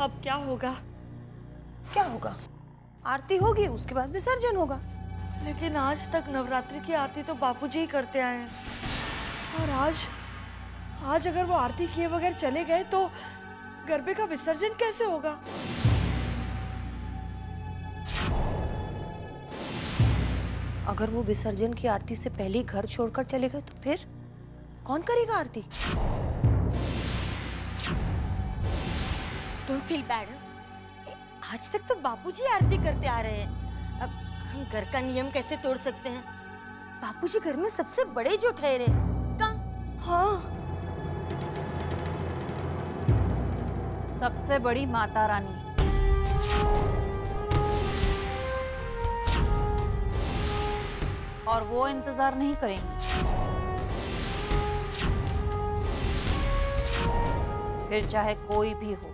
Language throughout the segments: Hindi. अब क्या होगा? क्या होगा? आरती होगी, उसके बाद विसर्जन होगा। लेकिन आज तक नवरात्रि की आरती तो बापूजी ही करते आए हैं, और आज अगर वो आरती किए बगैर चले गए तो गरबे का विसर्जन कैसे होगा? अगर वो विसर्जन की आरती से पहले ही घर छोड़कर चले गए तो फिर कौन करेगा आरती? Don't feel bad. आज तक तो बापूजी आरती करते आ रहे हैं, अब हम घर का नियम कैसे तोड़ सकते हैं? बापूजी घर में सबसे बड़े जो ठहरे कहाँ? हाँ, सबसे बड़ी माता रानी। और वो इंतजार नहीं करेंगे, फिर चाहे कोई भी हो।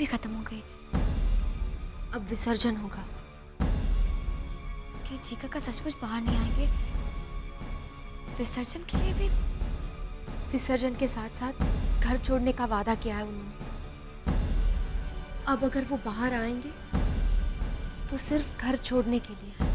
भी खत्म हो गई, अब विसर्जन होगा। कि जीका का सचमुच बाहर नहीं आएंगे। विसर्जन के लिए भी, विसर्जन के साथ साथ घर छोड़ने का वादा किया है उन्होंने। अब अगर वो बाहर आएंगे तो सिर्फ घर छोड़ने के लिए।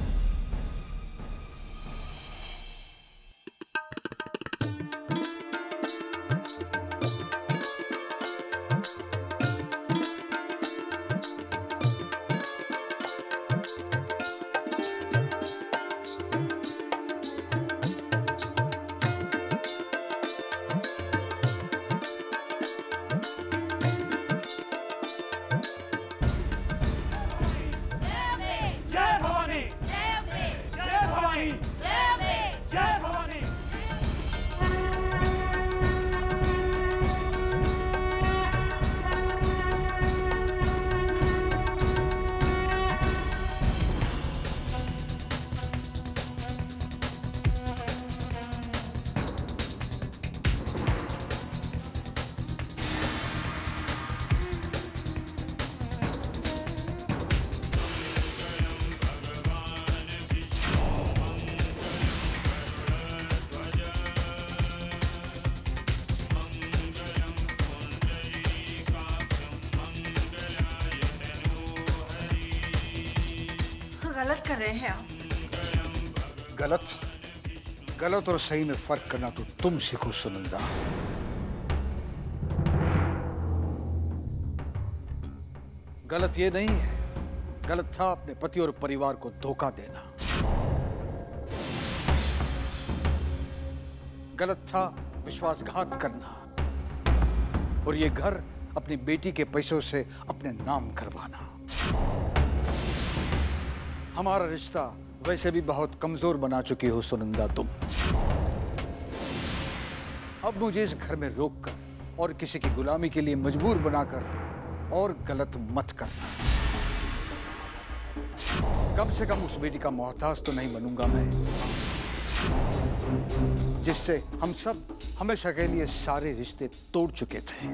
गलत कर रहे हैं आप। गलत और सही में फर्क करना तो तुम सीखो सुनंदा। गलत ये नहीं है, गलत था अपने पति और परिवार को धोखा देना। गलत था विश्वासघात करना, और ये घर अपनी बेटी के पैसों से अपने नाम करवाना। हमारा रिश्ता वैसे भी बहुत कमजोर बना चुकी हो सुनंदा तुम। अब मुझे इस घर में रोककर और किसी की गुलामी के लिए मजबूर बनाकर और गलत मत करना। कम से कम उस बेटी का मोहताज तो नहीं बनूंगा मैं, जिससे हम सब हमेशा के लिए सारे रिश्ते तोड़ चुके थे।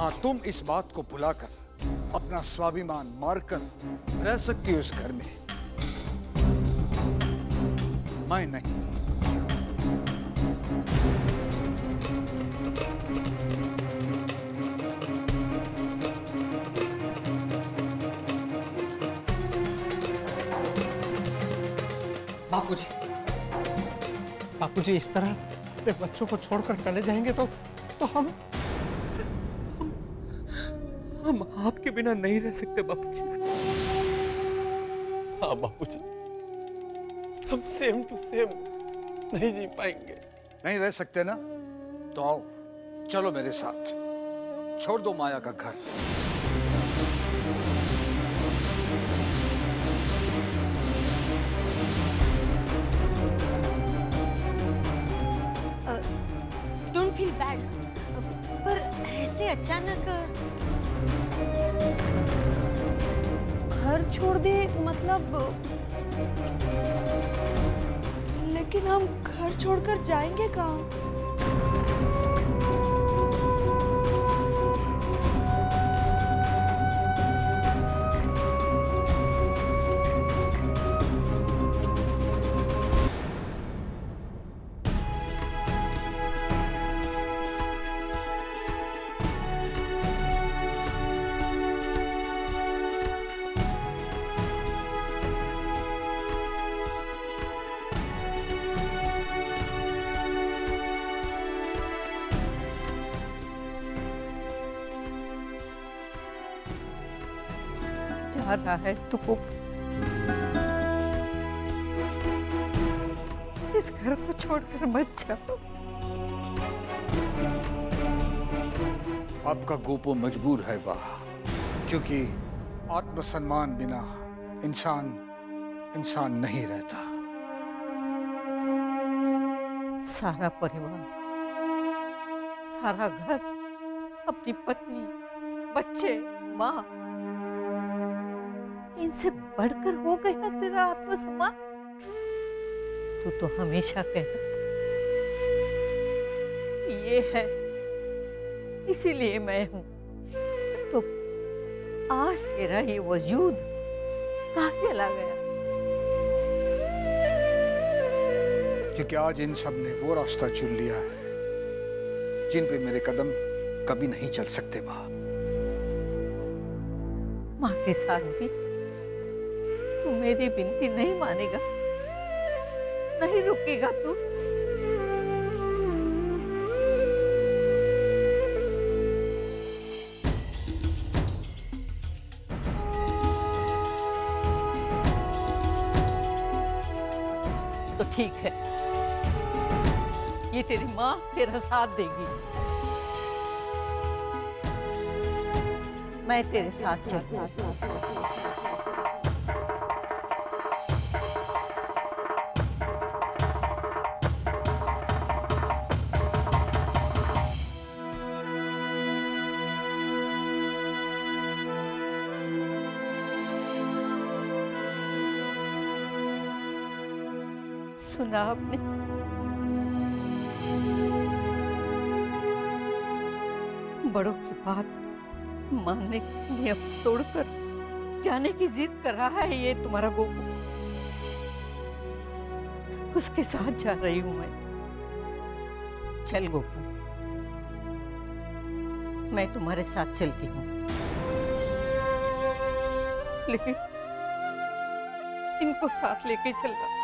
हाँ, तुम इस बात को भुलाकर अपना स्वाभिमान मारकर रह सकती हो उस घर में, मैं नहीं। बापूजी, बापूजी इस तरह अपने बच्चों को छोड़कर चले जाएंगे तो हम आपके बिना नहीं रह सकते बापूजी। हाँ बापूजी, हम सेम टू सेम नहीं जी पाएंगे। नहीं रह सकते ना, तो आओ चलो मेरे साथ, छोड़ दो माया का घर। डोंट फील बैड, पर ऐसे अचानक घर छोड़ दे मतलब? लेकिन हम घर छोड़कर जाएंगे कहाँ? रहा है तो इस घर को छोड़कर मत जाओ। आपका गोपो मजबूर है बा, क्योंकि आत्मसम्मान बिना इंसान इंसान नहीं रहता। सारा परिवार, सारा घर, अपनी पत्नी, बच्चे, माँ, इनसे बढ़कर हो गया तेरा आत्मसम्मान। तू तो हमेशा कहता ये है इसीलिए मैं हूं, तो आज तेरा ये वजूद कहाँ चला गया? क्योंकि आज इन सब ने वो रास्ता चुन लिया है जिन पे मेरे कदम कभी नहीं चल सकते। माँ के साथ भी तू मेरी बिनती नहीं मानेगा, नहीं रुकेगा तू। तो ठीक है, ये तेरी माँ तेरा साथ देगी, मैं तेरे साथ चलूंगा। सुना आपने? बड़ों की बात मानने के लिए अब तोड़कर जाने की जिद कर रहा है ये तुम्हारा गोपू। उसके साथ जा रही हूं मैं। चल गोपू, मैं तुम्हारे साथ चलती हूँ, लेकिन इनको साथ लेके चलना।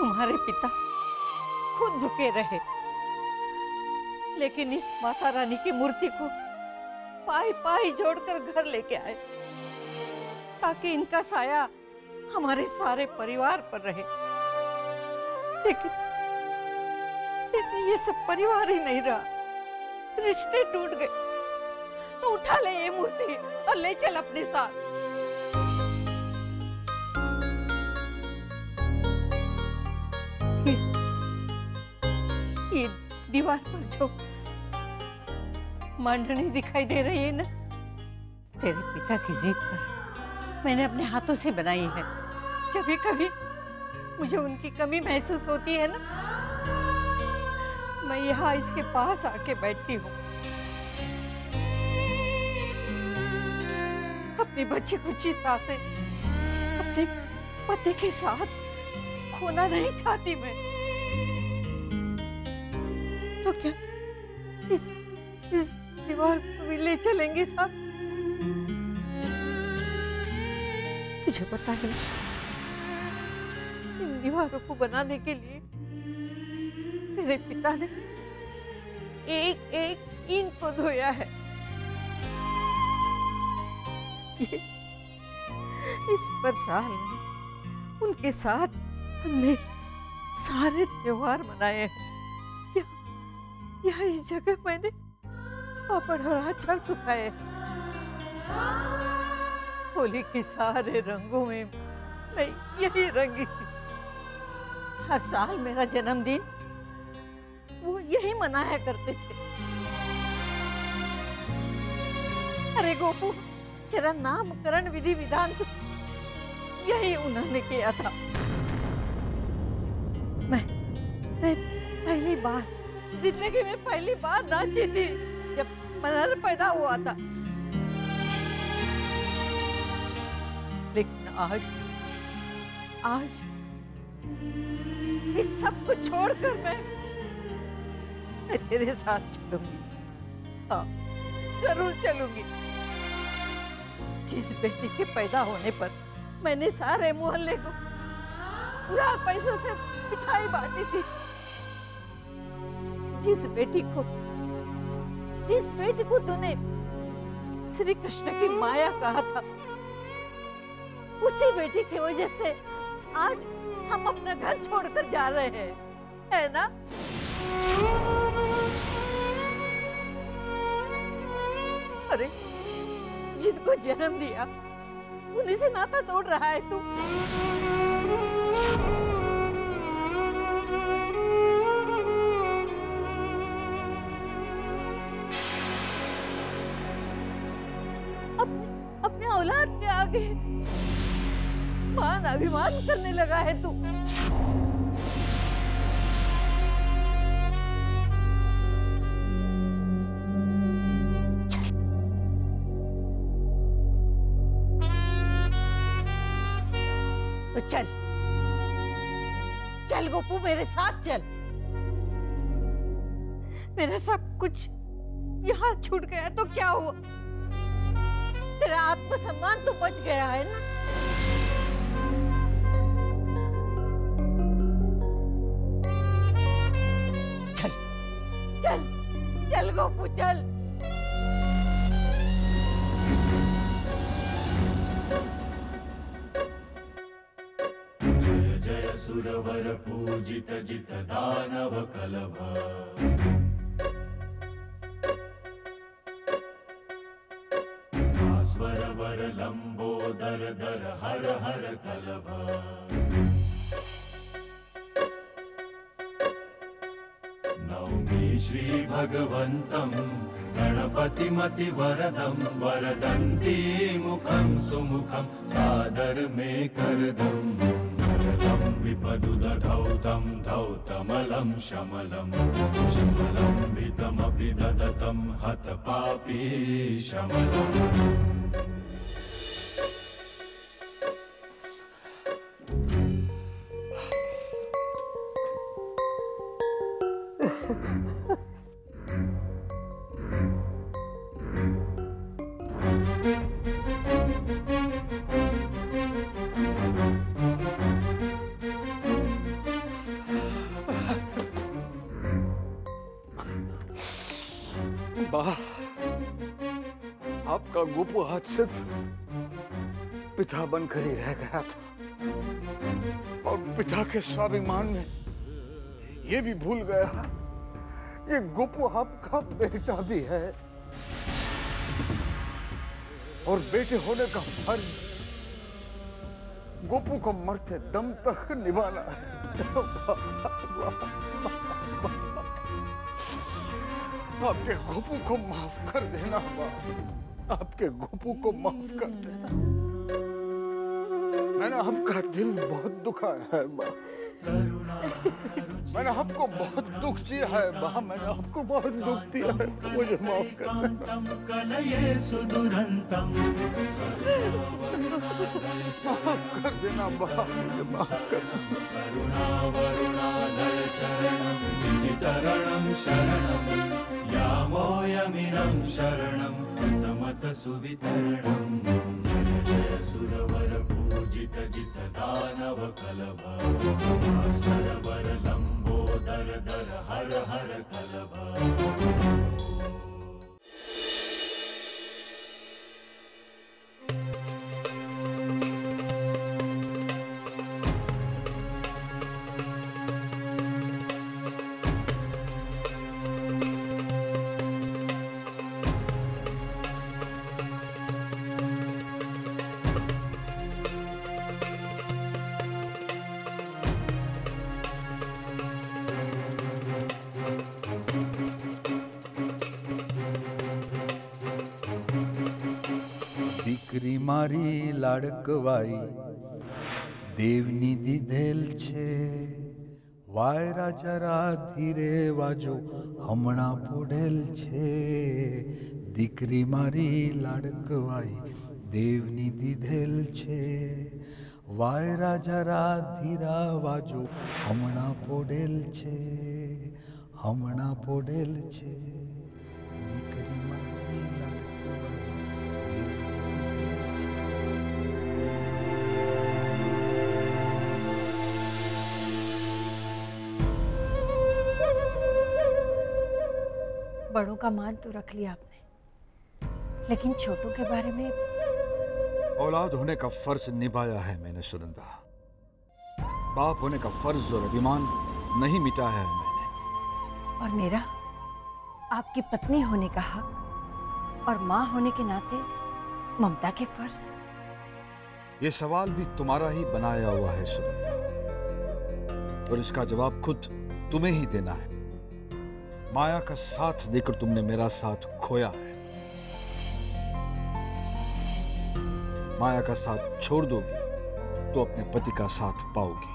तुम्हारे पिता खुद भूखे रहे, लेकिन इस माता रानी की मूर्ति को पाई पाई जोड़कर घर लेके आए ताकि इनका साया हमारे सारे परिवार पर रहे, लेकिन ये सब परिवार ही नहीं रहा। रिश्ते टूट गए तो उठा ले ये मूर्ति और ले चल अपने साथ। ये दीवार पर जो मांडनी दिखाई दे रही है ना, तेरे पिता की जीत पर मैंने अपने हाथों से बनाई है। जब भी कभी मुझे उनकी कमी महसूस होती है ना, मैं यहाँ इसके पास आके बैठती हूँ, अपनी बच्ची कुची साथ अपने पति के साथ खोना नहीं चाहती मैं। तो क्या इस दीवार को भी ले चलेंगे साथ? तुझे पता है इन दीवारों को बनाने के लिए तेरे पिता ने एक एक ईंट को धोया है। इस पर साल में उनके साथ हमने सारे त्योहार मनाए हैं। यहाँ इस जगह मैंने पापड़ और अचार सुखाए, होली के सारे रंगों में मैं यही रंगी थी। हर साल मेरा जन्मदिन वो यही मनाया करते थे। अरे गोपू, तेरा नामकरण विधि विधान यही उन्होंने किया था। मैं पहली बार जिंदगी में नाची थी जब मनहर पैदा हुआ था, लेकिन आज इस सब को छोड़कर मैं तेरे साथ चलूंगी। हाँ, जरूर चलूंगी। जिस बेटी के पैदा होने पर मैंने सारे मोहल्ले को उधार पैसों से मिठाई बांटी थी, जिस बेटी को तूने श्री कृष्ण की माया कहा था, उसी बेटी की वजह से आज हम अपना घर छोड़कर जा रहे हैं, है ना? अरे जिनको जन्म दिया उन्हीं से नाता तोड़ रहा है तू। अपने औलाद के आगे मान अभिमान करने लगा है तू। तो चल गोपू, मेरे साथ चल। मेरा सब कुछ यहाँ छूट गया तो क्या हुआ? तेरा आत्मसम्मान तो बच गया है ना। चल चल चल गोपू चल। जय जय सुरवर पूजित जित दानव कलभा, लंबोदर दर हर हर कलभा। नौमी श्री भगवंतं गणपतिमति वरदं वरदंती मुखं सुमुखं सादर मे करदं वरदं विपदुदधौतं धौतमलं शमलं शमलं वितमपि ददतं हतपापी शमलम्। आपका गोपू हाथ सिर्फ पिता बनकर ही रह गया था और पिता के स्वाभिमान में ये भी भूल गया ये गोपू आपका बेटा भी है और बेटे होने का फर्ज गोपू को मरते दम तक निभाना है। आपके गोपू को माफ कर देना बाप, आपके गोपू को माफ कर देना। मैंने आपका दिल बहुत दुखाया है बाप, मैंने आपको बहुत दुख दिया है बाप, मैंने आपको बहुत दुख दिया है, मुझे माफ कर देना बाप, मुझे माफ कर देना। दर दर हर हर कलभा। મારી લાડકવાઈ દેવની દીધેલ છે વાય રાજા રાધીરે વાજો હમણાં પોઢેલ છે। દીકરી મારી લાડકવાઈ દેવની દીધેલ છે વાય રાજા રાધીરા વાજો હમણાં પોઢેલ છે, હમણાં પોઢેલ છે। बड़ों का मान तो रख लिया आपने, लेकिन छोटों के बारे में। औलाद होने का फर्ज निभाया है मैंने सुनंदा, बाप होने का फर्ज और अभिमान नहीं मिटाया है मैंने। और मेरा आपकी पत्नी होने का हक और माँ होने के नाते ममता के फर्ज, ये सवाल भी तुम्हारा ही बनाया हुआ है सुनंदा, और इसका जवाब खुद तुम्हें ही देना है। माया का साथ देकर तुमने मेरा साथ खोया है, माया का साथ छोड़ दोगी तो अपने पति का साथ पाओगी।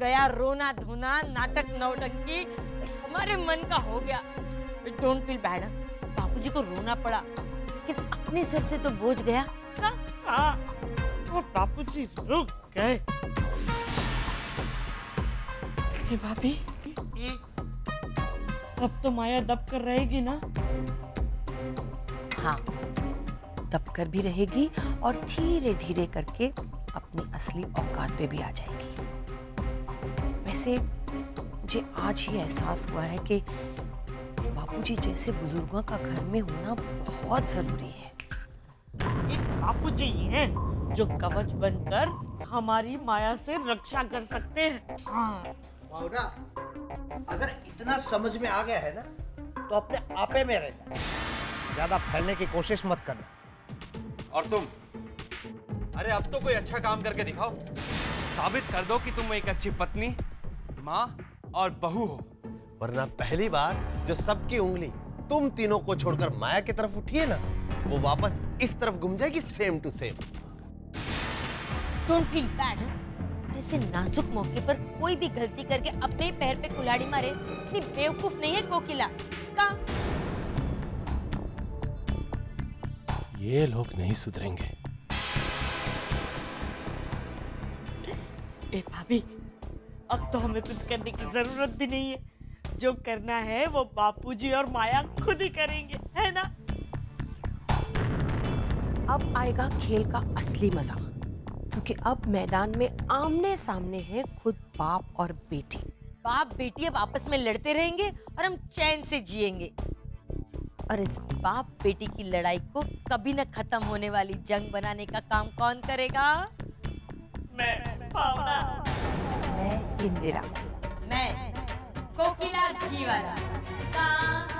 गया रोना धोना नाटक नौटंकी हमारे मन का हो गया। डोंट फील बैड, बापूजी को रोना पड़ा लेकिन अपने सर से तो बोझ गया। बापूजी रुक गए। अरे भाभी, अब तो माया दब कर रहेगी ना? हाँ, दब कर भी रहेगी और धीरे धीरे करके अपनी असली औकात पे भी आ जाएगी। वैसे मुझे आज ही एहसास हुआ है कि बापूजी जैसे बुजुर्गों का घर में होना बहुत जरूरी है। बापूजी हैं जो कवच बनकर हमारी माया से रक्षा कर सकते हैं। हाँ। भावना, अगर इतना समझ में आ गया है ना तो अपने आपे में रहना, ज्यादा फैलने की कोशिश मत करना। और तुम, अरे अब तो कोई अच्छा काम करके दिखाओ, साबित कर दो कि तुम एक अच्छी पत्नी, माँ और बहू हो, वरना पहली बार जो सबकी उंगली तुम तीनों को छोड़कर माया की तरफ उठी है ना, वो वापस इस तरफ घूम जाएगी same to same. Don't feel bad. ऐसे नाजुक मौके पर कोई भी गलती करके अपने पैर पे कुल्हाड़ी मारे, इतनी बेवकूफ नहीं है कोकिला। का? ये लोग नहीं सुधरेंगे। ए भाभी, अब तो हमें कुछ करने की जरूरत भी नहीं है। जो करना है वो बापूजी और माया खुद ही करेंगे, है ना? अब आएगा खेल का असली मजा, क्योंकि अब मैदान में आमने सामने हैं खुद बाप और बेटी। बाप बेटी अब आपस में लड़ते रहेंगे और हम चैन से जिएंगे। और इस बाप बेटी की लड़ाई को कभी न खत्म होने वाली जंग बनाने का काम कौन करेगा? मैं भावना। मैं इंदिरा। मैं कोकिला घीवाला।